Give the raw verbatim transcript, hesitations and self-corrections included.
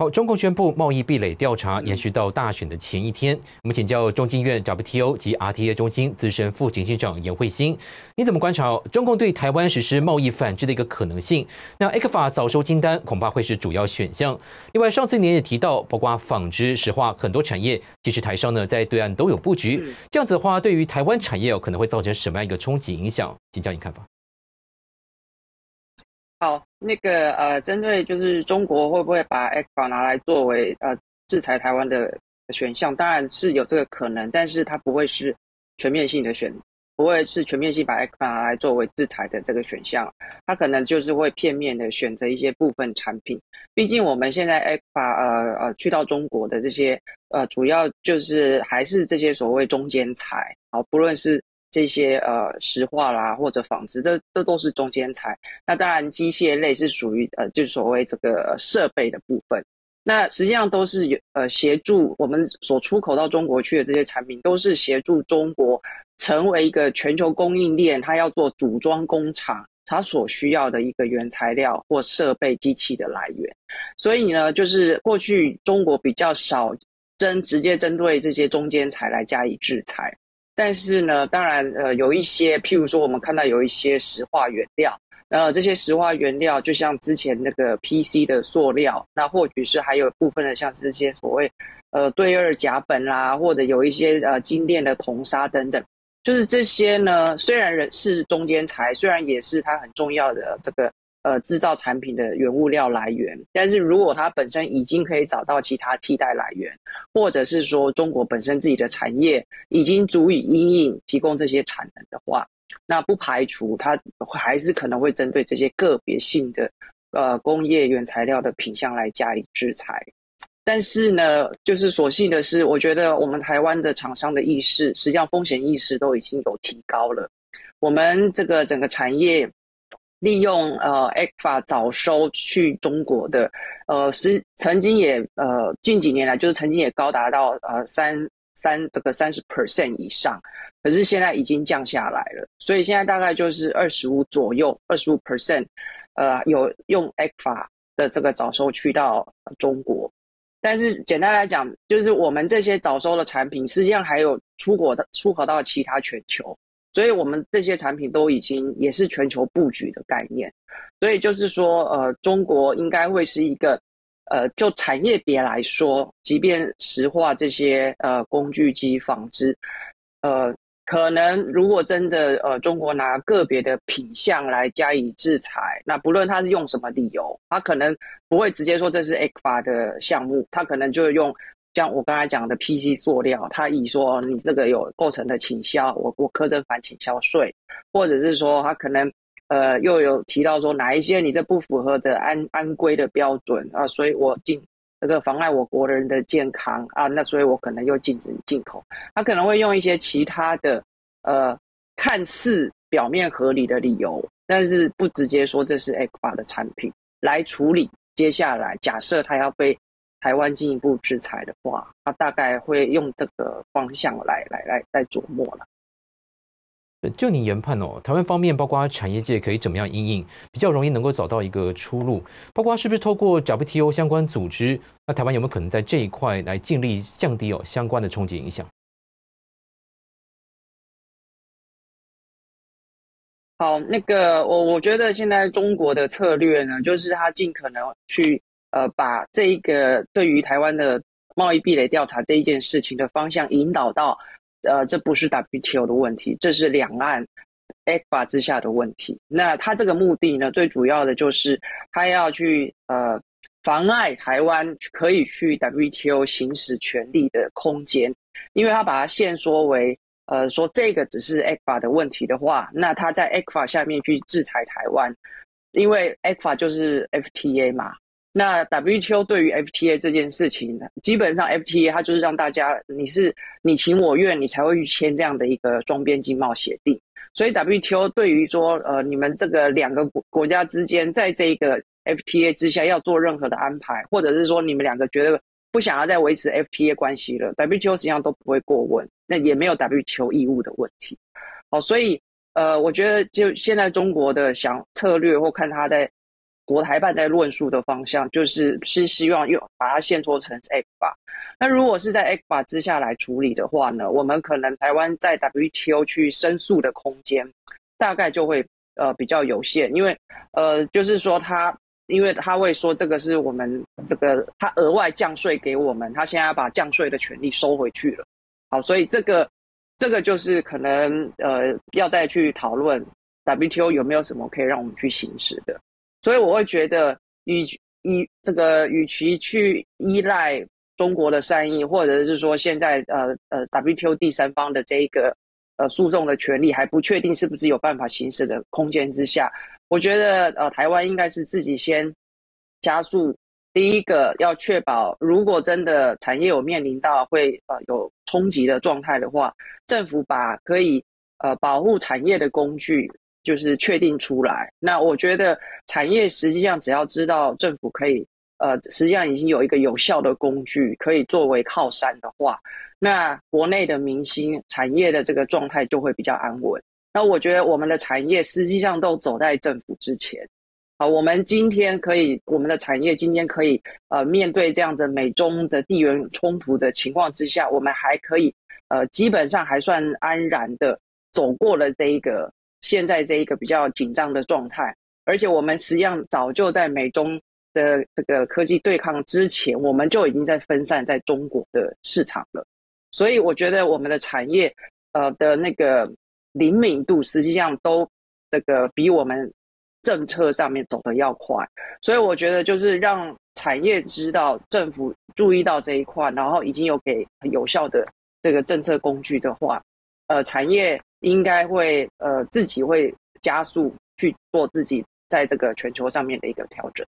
好，中共宣布贸易壁垒调查延续到大选的前一天。我们请教中经院 W T O 及 R T A 中心资深副执行长严慧馨，你怎么观察中共对台湾实施贸易反制的一个可能性？那 E C F A 早收清单恐怕会是主要选项。另外，上次您也提到，包括纺织、石化很多产业，其实台商呢在对岸都有布局。这样子的话，对于台湾产业可能会造成什么样一个冲击影响？请教你看法。 好，那个呃，针对就是中国会不会把 E C F A 拿来作为呃制裁台湾的选项，当然是有这个可能，但是它不会是全面性的选，不会是全面性把 E C F A 拿来作为制裁的这个选项，它可能就是会片面的选择一些部分产品。毕竟我们现在 E C F A 呃呃去到中国的这些呃主要就是还是这些所谓中间材，好，不论是 这些呃石化啦或者纺织，这这都是中间材。那当然，机械类是属于呃，就是所谓这个设备的部分。那实际上都是有呃协助我们所出口到中国去的这些产品，都是协助中国成为一个全球供应链，它要做组装工厂，它所需要的一个原材料或设备、机器的来源。所以呢，就是过去中国比较少针直接针对这些中间材来加以制裁。 但是呢，当然，呃，有一些，譬如说，我们看到有一些石化原料，呃，这些石化原料，就像之前那个 P C 的塑料，那或许是还有部分的，像这些所谓，呃，对二甲苯啦，或者有一些呃精炼的铜砂等等，就是这些呢，虽然是中间材，虽然也是它很重要的这个呃制造产品的原物料来源，但是如果它本身已经可以找到其他替代来源， 或者是说中国本身自己的产业已经足以因应提供这些产能的话，那不排除它还是可能会针对这些个别性的呃工业原材料的品项来加以制裁。但是呢，就是所幸的是，我觉得我们台湾的厂商的意识，实际上风险意识都已经有提高了。我们这个整个产业 利用呃 E C F A 早收去中国的，呃，是曾经也呃近几年来就是曾经也高达到呃三三这个三十 percent 以上，可是现在已经降下来了，所以现在大概就是二十五左右，二十五 percent， 呃，有用 E C F A 的这个早收去到中国，但是简单来讲，就是我们这些早收的产品，实际上还有出国的出口到其他全球。 所以我们这些产品都已经也是全球布局的概念，所以就是说，呃，中国应该会是一个，呃，就产业别来说，即便石化这些呃工具机、纺织，呃，可能如果真的呃中国拿个别的品项来加以制裁，那不论它是用什么理由，它可能不会直接说这是 E C F A 的项目，它可能就用 像我刚才讲的 P C 塑料，它以说你这个有构成的倾销，我我苛征反倾销税，或者是说它可能呃又有提到说哪一些你这不符合的安安规的标准啊，所以我禁这个妨碍我国人的健康啊，那所以我可能又禁止你进口。它可能会用一些其他的呃看似表面合理的理由，但是不直接说这是 E C F A 的产品来处理。接下来假设它要被 台湾进一步制裁的话，他大概会用这个方向来来来来琢磨了。就你研判哦，台湾方面包括产业界可以怎么样因应，比较容易能够找到一个出路？包括是不是透过 W T O 相关组织，那台湾有没有可能在这一块来尽力降低哦相关的冲击影响？好，那个我我觉得现在中国的策略呢，就是他尽可能去 呃，把这一个对于台湾的贸易壁垒调查这一件事情的方向引导到，呃，这不是 W T O 的问题，这是两岸 E C F A 之下的问题。那他这个目的呢，最主要的就是他要去呃妨碍台湾可以去 W T O 行使权利的空间，因为他把它限缩为呃说这个只是 E C F A 的问题的话，那他在 E C F A 下面去制裁台湾，因为 E C F A 就是 F T A 嘛。 那 W T O 对于 F T A 这件事情，基本上 F T A 它就是让大家你是你情我愿，你才会去签这样的一个双边经贸协定。所以 W T O 对于说，呃，你们这个两个国国家之间，在这个 F T A 之下要做任何的安排，或者是说你们两个觉得不想要再维持 F T A 关系了 ，W T O 实际上都不会过问，那也没有 W T O 义务的问题。好，所以呃，我觉得就现在中国的想策略或看他在国台办在论述的方向，就是是希望用把它限缩成 E C F A。那如果是在 E C F A 之下来处理的话呢，我们可能台湾在 W T O 去申诉的空间大概就会呃比较有限，因为呃就是说它。因为他会说这个是我们这个他额外降税给我们，他现在把降税的权利收回去了。好，所以这个这个就是可能呃要再去讨论 W T O 有没有什么可以让我们去行使的。所以我会觉得与与这个与其去依赖中国的善意，或者是说现在呃呃 W T O 第三方的这一个呃诉讼的权利还不确定是不是有办法行使的空间之下。我觉得呃，台湾应该是自己先加速。第一个要确保，如果真的产业有面临到会呃有冲击的状态的话，政府把可以呃保护产业的工具就是确定出来。那我觉得产业实际上只要知道政府可以呃实际上已经有一个有效的工具可以作为靠山的话，那国内的民心产业的这个状态就会比较安稳。那我觉得我们的产业实际上都走在政府之前，啊，我们今天可以，我们的产业今天可以，呃，面对这样的美中的地缘冲突的情况之下，我们还可以，呃，基本上还算安然的走过了这一个现在这一个比较紧张的状态，而且我们实际上早就在美中的这个科技对抗之前，我们就已经在分散在中国的市场了，所以我觉得我们的产业，呃的那个。灵敏度实际上都这个比我们政策上面走得要快，所以我觉得就是让产业知道政府注意到这一块，然后已经有给有效的这个政策工具的话，呃，产业应该会呃自己会加速去做自己在这个全球上面的一个调整。